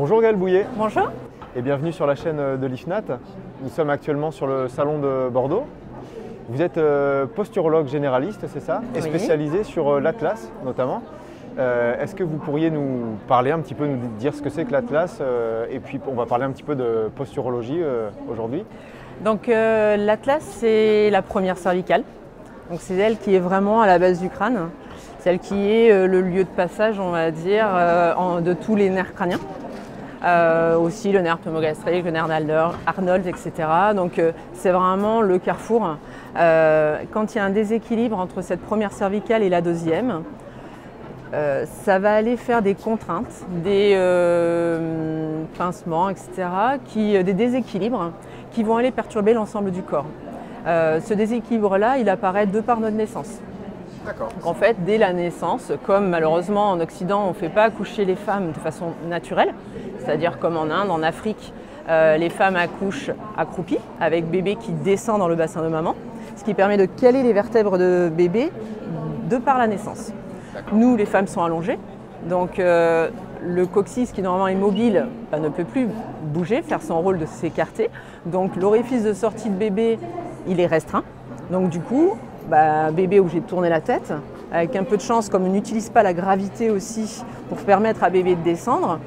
Bonjour Gaëlle Bouyer. Bonjour. Et bienvenue sur la chaîne de l'IFNAT. Nous sommes actuellement sur le salon de Bordeaux. Vous êtes posturologue généraliste, c'est ça? Oui. Et spécialisée sur l'Atlas notamment. Est-ce que vous pourriez nous parler un petit peu, nous dire ce que c'est que l'Atlas et puis on va parler un petit peu de posturologie aujourd'hui. Donc l'Atlas, c'est la première cervicale. Donc c'est elle qui est vraiment à la base du crâne. C'est elle qui est le lieu de passage, on va dire, de tous les nerfs crâniens. Aussi le nerf pneumogastrique, le nerf d'Arnold, etc. Donc c'est vraiment le carrefour. Quand il y a un déséquilibre entre cette première cervicale et la deuxième, ça va aller faire des contraintes, des pincements, etc., des déséquilibres qui vont aller perturber l'ensemble du corps. Ce déséquilibre-là, il apparaît de par notre naissance. Donc en fait, dès la naissance, comme malheureusement en Occident, on ne fait pas accoucher les femmes de façon naturelle, c'est-à-dire comme en Inde, en Afrique, les femmes accouchent accroupies, avec bébé qui descend dans le bassin de maman, ce qui permet de caler les vertèbres de bébé de par la naissance. Nous, les femmes sont allongées, donc le coccyx qui normalement est mobile ne peut plus bouger, faire son rôle de s'écarter, donc l'orifice de sortie de bébé, il est restreint, donc du coup, bébé est obligé de tourner la tête. Avec un peu de chance, comme on n'utilise pas la gravité aussi pour permettre à bébé de descendre,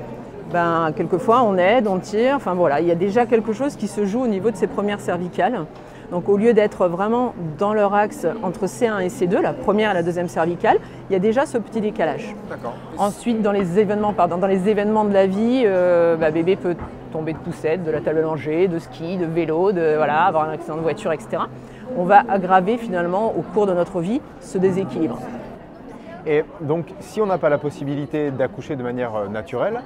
quelquefois on aide, on tire, enfin voilà, il y a déjà quelque chose qui se joue au niveau de ces premières cervicales. Donc au lieu d'être vraiment dans leur axe entre C1 et C2, la première et la deuxième cervicale, il y a déjà ce petit décalage. Ensuite, dans les événements de la vie, bébé peut tomber de poussette, de la table allongée, de ski, de vélo, avoir un accident de voiture, etc. On va aggraver finalement au cours de notre vie ce déséquilibre. Et donc si on n'a pas la possibilité d'accoucher de manière naturelle,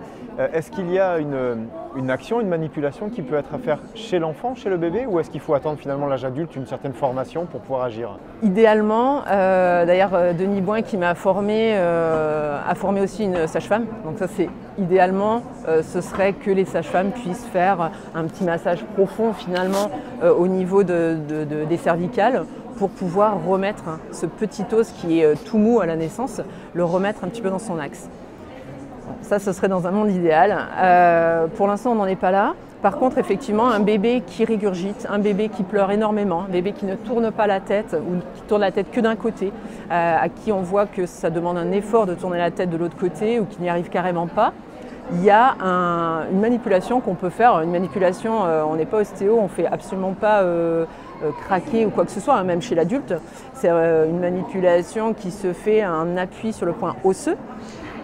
est-ce qu'il y a une action, une manipulation qui peut être à faire chez l'enfant, chez le bébé, ou est-ce qu'il faut attendre finalement l'âge adulte, une certaine formation pour pouvoir agir? Idéalement, d'ailleurs Denis Boin qui m'a formé, a formé aussi une sage-femme, donc ça c'est idéalement, ce serait que les sages-femmes puissent faire un petit massage profond finalement au niveau des cervicales, pour pouvoir remettre ce petit os qui est tout mou à la naissance, le remettre un petit peu dans son axe. Ça, ce serait dans un monde idéal. Pour l'instant, on n'en est pas là. Par contre, effectivement, un bébé qui régurgite, un bébé qui pleure énormément, un bébé qui ne tourne pas la tête ou qui tourne la tête que d'un côté, à qui on voit que ça demande un effort de tourner la tête de l'autre côté ou qui n'y arrive carrément pas, il y a une manipulation qu'on peut faire. Une manipulation, on n'est pas ostéo, on ne fait absolument pas craquer ou quoi que ce soit, hein, même chez l'adulte. C'est une manipulation qui se fait à un appui sur le point osseux.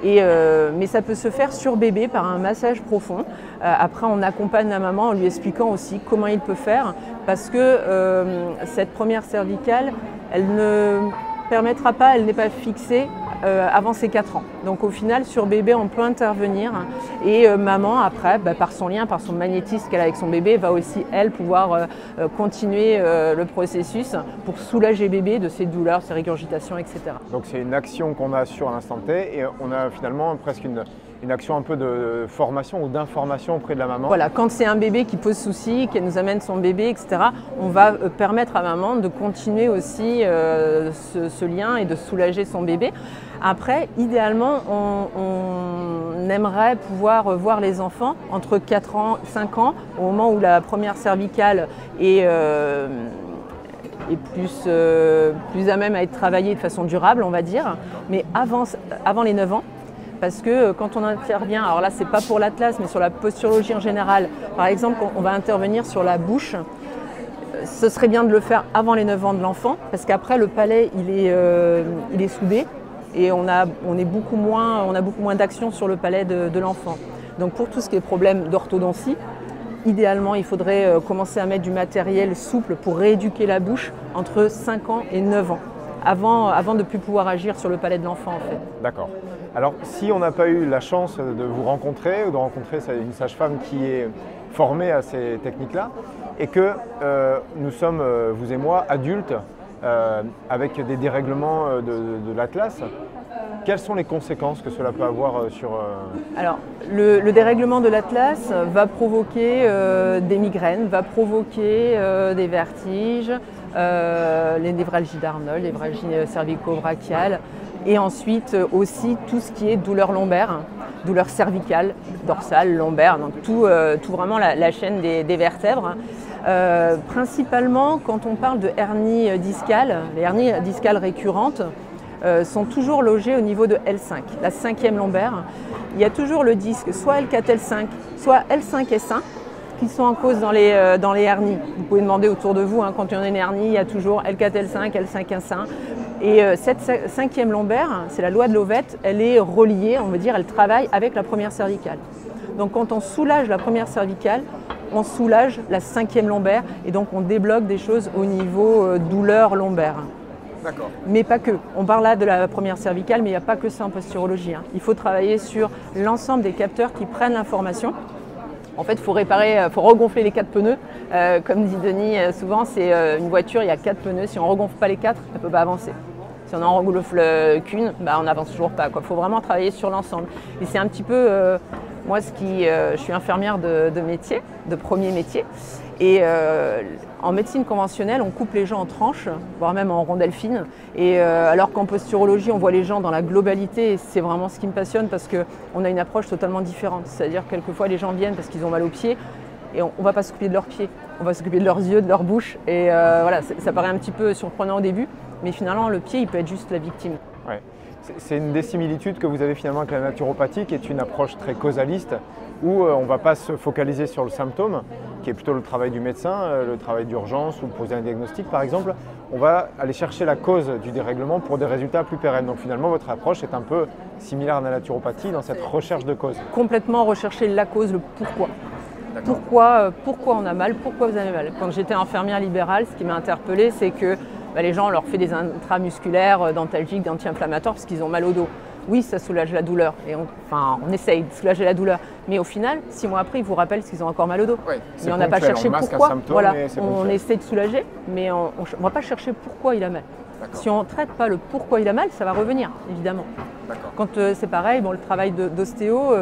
Mais ça peut se faire sur bébé par un massage profond. Après, on accompagne la maman en lui expliquant aussi comment il peut faire, parce que cette première cervicale, elle ne permettra pas, elle n'est pas fixée avant ses 4 ans. Donc au final, sur bébé, on peut intervenir et maman, après, par son lien, par son magnétisme qu'elle a avec son bébé, va aussi, elle, pouvoir continuer le processus pour soulager bébé de ses douleurs, ses régurgitations, etc. Donc c'est une action qu'on assure à l'instant T et on a finalement presque une action un peu de formation ou d'information auprès de la maman. Voilà, quand c'est un bébé qui pose souci, qu'elle nous amène son bébé, etc., on va permettre à maman de continuer aussi ce lien et de soulager son bébé. Après, idéalement, on aimerait pouvoir voir les enfants entre 4 ans, 5 ans, au moment où la première cervicale est plus à même à être travaillée de façon durable, on va dire, mais avant les 9 ans. Parce que quand on intervient, alors là c'est pas pour l'Atlas mais sur la posturologie en général, par exemple on va intervenir sur la bouche, ce serait bien de le faire avant les 9 ans de l'enfant parce qu'après le palais il est soudé et on a beaucoup moins d'action sur le palais de l'enfant. Donc pour tout ce qui est problème d'orthodontie, idéalement il faudrait commencer à mettre du matériel souple pour rééduquer la bouche entre 5 ans et 9 ans. Avant de plus pouvoir agir sur le palais de l'enfant en fait. D'accord. Alors si on n'a pas eu la chance de vous rencontrer ou de rencontrer une sage-femme qui est formée à ces techniques-là et que nous sommes, vous et moi, adultes avec des dérèglements de l'Atlas, quelles sont les conséquences que cela peut avoir sur… Alors, le dérèglement de l'Atlas va provoquer des migraines, va provoquer des vertiges, les névralgies d'Arnold, les névralgies cervico-brachiales, Et ensuite aussi tout ce qui est douleur lombaire, douleur cervicale, dorsale, lombaire, donc tout vraiment la chaîne des vertèbres. Principalement quand on parle de hernie discale, les hernies discales récurrentes sont toujours logées au niveau de L5, la cinquième lombaire. Il y a toujours le disque, soit L4, L5, soit L5S1 qui sont en cause dans les hernies. Vous pouvez demander autour de vous, hein, quand il y en a une hernie, il y a toujours L4, L5, L5S1. Et cette cinquième lombaire, c'est la loi de Lovette, elle est reliée, on veut dire, elle travaille avec la première cervicale. Donc quand on soulage la première cervicale, on soulage la cinquième lombaire et donc on débloque des choses au niveau douleur lombaire. D'accord. Mais pas que. On parle là de la première cervicale, mais il n'y a pas que ça en posturologie, hein. Il faut travailler sur l'ensemble des capteurs qui prennent l'information. En fait, il faut réparer, faut regonfler les 4 pneus. Comme dit Denis, souvent, c'est une voiture, il y a 4 pneus. Si on ne regonfle pas les 4, elle ne peut pas avancer. Si on n'en regonfle qu'une, bah, on n'avance toujours pas. Il faut vraiment travailler sur l'ensemble. Et c'est un petit peu... moi, je suis infirmière de métier, de premier métier. Et en médecine conventionnelle, on coupe les gens en tranches, voire même en rondelles fines. Et alors qu'en posturologie, on voit les gens dans la globalité. Et c'est vraiment ce qui me passionne parce qu'on a une approche totalement différente. C'est-à-dire, quelquefois, les gens viennent parce qu'ils ont mal aux pieds. Et on ne va pas s'occuper de leurs pieds, on va s'occuper de leurs yeux, de leur bouche. Et voilà, ça paraît un petit peu surprenant au début. Mais finalement, le pied, il peut être juste la victime. Ouais. C'est une des similitudes que vous avez finalement avec la naturopathie, qui est une approche très causaliste, où on ne va pas se focaliser sur le symptôme, qui est plutôt le travail du médecin, le travail d'urgence ou poser un diagnostic par exemple. On va aller chercher la cause du dérèglement pour des résultats plus pérennes. Donc finalement, votre approche est un peu similaire à la naturopathie dans cette recherche de cause. Complètement rechercher la cause, le pourquoi. Pourquoi on a mal, pourquoi vous avez mal. Quand j'étais infirmière libérale, ce qui m'a interpellée, c'est que les gens, on leur fait des intramusculaires, dentalgiques, d'anti-inflammatoires parce qu'ils ont mal au dos. Oui, ça soulage la douleur. Et on essaye de soulager la douleur. Mais au final, 6 mois après, ils vous rappellent qu'ils ont encore mal au dos. Oui, mais on n'a pas cherché pourquoi. Voilà, on essaie de soulager, mais on ne va pas chercher pourquoi il a mal. Si on ne traite pas le pourquoi il a mal, ça va revenir, évidemment. Quand c'est pareil, bon, le travail d'ostéo,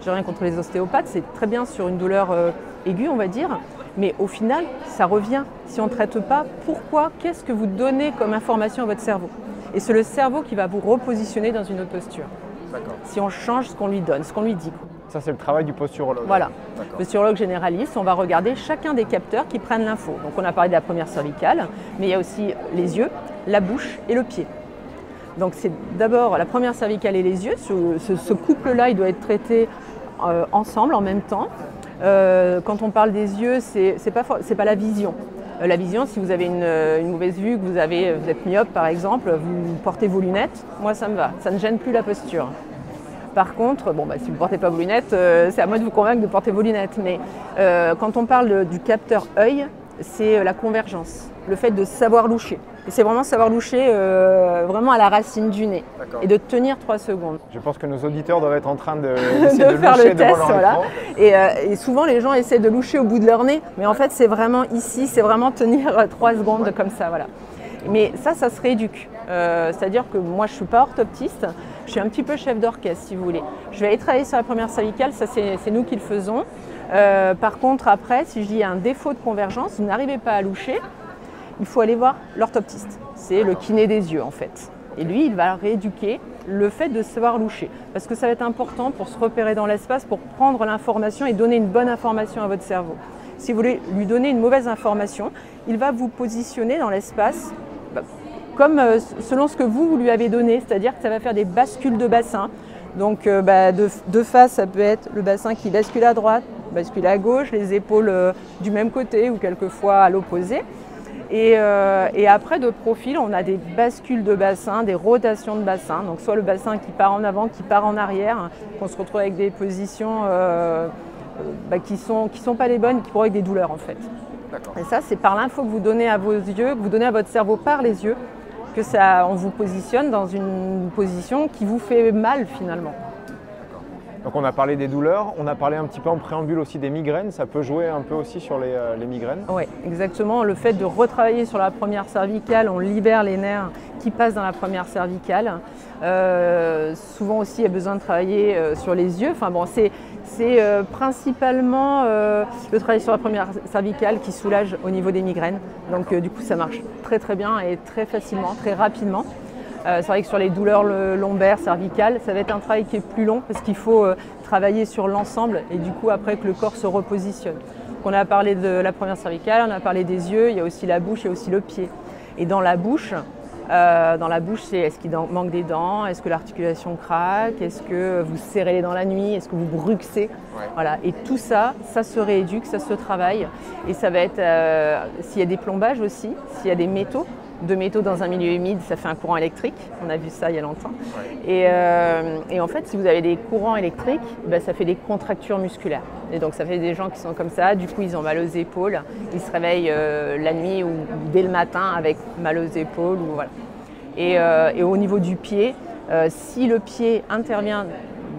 j'ai rien contre les ostéopathes, c'est très bien sur une douleur aiguë, on va dire. Mais au final, ça revient. Si on ne traite pas, pourquoi, qu'est-ce que vous donnez comme information à votre cerveau? Et c'est le cerveau qui va vous repositionner dans une autre posture. Si on change ce qu'on lui donne, ce qu'on lui dit. Ça, c'est le travail du posturologue. Voilà. Posturologue généraliste, on va regarder chacun des capteurs qui prennent l'info. Donc, on a parlé de la première cervicale, mais il y a aussi les yeux, la bouche et le pied. Donc, c'est d'abord la première cervicale et les yeux. Ce couple-là, il doit être traité ensemble, en même temps. Quand on parle des yeux, c'est pas la vision. La vision, si vous avez une mauvaise vue, que vous êtes myope par exemple, vous portez vos lunettes, moi ça me va, ça ne gêne plus la posture. Par contre, bon, bah, si vous ne portez pas vos lunettes, c'est à moi de vous convaincre de porter vos lunettes. Mais quand on parle du capteur œil, c'est la convergence, le fait de savoir loucher. C'est vraiment savoir loucher vraiment à la racine du nez et de tenir 3 secondes. Je pense que nos auditeurs doivent être en train de faire le test. Voilà. Et souvent, les gens essaient de loucher au bout de leur nez, mais en fait, c'est vraiment ici, c'est vraiment tenir 3 secondes comme ça. Voilà. Mais ça se rééduque. C'est-à-dire que moi, je ne suis pas orthoptiste, je suis un petit peu chef d'orchestre, si vous voulez. Je vais aller travailler sur la première cervicale, ça c'est nous qui le faisons. Par contre, après, si je dis un défaut de convergence, vous n'arrivez pas à loucher, il faut aller voir l'orthoptiste, c'est le kiné des yeux en fait. Et lui, il va rééduquer le fait de savoir loucher, parce que ça va être important pour se repérer dans l'espace, pour prendre l'information et donner une bonne information à votre cerveau. Si vous voulez lui donner une mauvaise information, il va vous positionner dans l'espace comme selon ce que vous lui avez donné, c'est-à-dire que ça va faire des bascules de bassin. Donc de face, ça peut être le bassin qui bascule à droite, bascule à gauche, les épaules du même côté ou quelquefois à l'opposé. Et après, de profil, on a des bascules de bassin, des rotations de bassin. Donc soit le bassin qui part en avant, qui part en arrière, hein, qu'on se retrouve avec des positions qui sont pas les bonnes, qui provoquent des douleurs en fait. Et ça, c'est par l'info que vous donnez à vos yeux, que vous donnez à votre cerveau par les yeux, que ça, on vous positionne dans une position qui vous fait mal finalement. Donc on a parlé des douleurs, on a parlé un petit peu en préambule aussi des migraines, ça peut jouer un peu aussi sur les migraines. Oui, exactement, le fait de retravailler sur la première cervicale, on libère les nerfs qui passent dans la première cervicale. Souvent aussi, il y a besoin de travailler sur les yeux. Enfin bon, c'est principalement le travail sur la première cervicale qui soulage au niveau des migraines. Donc du coup, ça marche très bien et très facilement, très rapidement. C'est vrai que sur les douleurs lombaires, cervicales, ça va être un travail qui est plus long parce qu'il faut travailler sur l'ensemble et du coup après que le corps se repositionne. On a parlé de la première cervicale, on a parlé des yeux, il y a aussi la bouche et aussi le pied. Et dans la bouche c'est est-ce qu'il manque des dents, est-ce que l'articulation craque, est-ce que vous serrez les dents la nuit, est-ce que vous bruxez, ouais. Voilà. Et tout ça, ça se rééduque, ça se travaille. Et ça va être, s'il y a des plombages aussi, s'il y a des métaux, de métaux dans un milieu humide, ça fait un courant électrique. On a vu ça il y a longtemps. Ouais. Et en fait, si vous avez des courants électriques, bah, ça fait des contractures musculaires. Et donc, ça fait des gens qui sont comme ça. Du coup, ils ont mal aux épaules. Ils se réveillent la nuit ou dès le matin avec mal aux épaules. Ou, voilà. Et au niveau du pied, si le pied intervient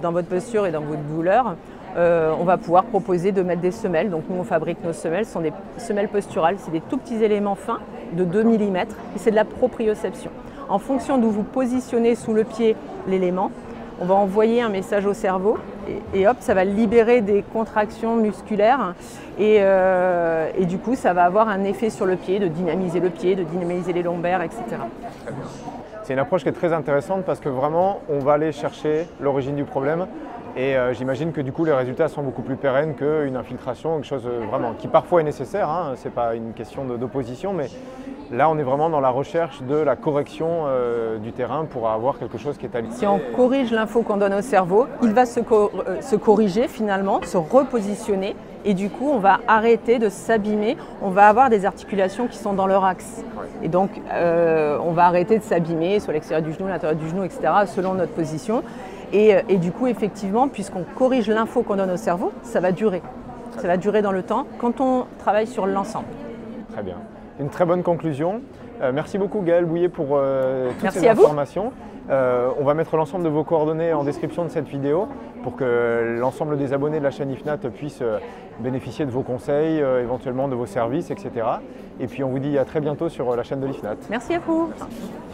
dans votre posture et dans votre douleur, on va pouvoir proposer de mettre des semelles. Donc nous, on fabrique nos semelles. Ce sont des semelles posturales. C'est des tout petits éléments fins de 2 mm. Et c'est de la proprioception. En fonction d'où vous positionnez sous le pied l'élément, on va envoyer un message au cerveau. Et hop, ça va libérer des contractions musculaires. Et du coup, ça va avoir un effet sur le pied, de dynamiser le pied, de dynamiser les lombaires, etc. Très bien. C'est une approche qui est très intéressante parce que vraiment, on va aller chercher l'origine du problème. Et j'imagine que du coup les résultats sont beaucoup plus pérennes qu'une infiltration, quelque chose vraiment qui parfois est nécessaire, hein, c'est pas une question d'opposition, mais là on est vraiment dans la recherche de la correction du terrain pour avoir quelque chose qui est aligné. Si on corrige l'info qu'on donne au cerveau, il va se corriger finalement, se repositionner et du coup on va arrêter de s'abîmer, on va avoir des articulations qui sont dans leur axe. Et donc on va arrêter de s'abîmer sur l'extérieur du genou, l'intérieur du genou, etc. selon notre position. Et du coup, effectivement, puisqu'on corrige l'info qu'on donne au cerveau, ça va durer. Ça va durer dans le temps quand on travaille sur l'ensemble. Très bien. Une très bonne conclusion. Merci beaucoup Gaëlle Bouyer pour toutes ces informations. On va mettre l'ensemble de vos coordonnées en description de cette vidéo pour que l'ensemble des abonnés de la chaîne IFNAT puissent bénéficier de vos conseils, éventuellement de vos services, etc. Et puis on vous dit à très bientôt sur la chaîne de l'IFNAT. Merci à vous. Merci.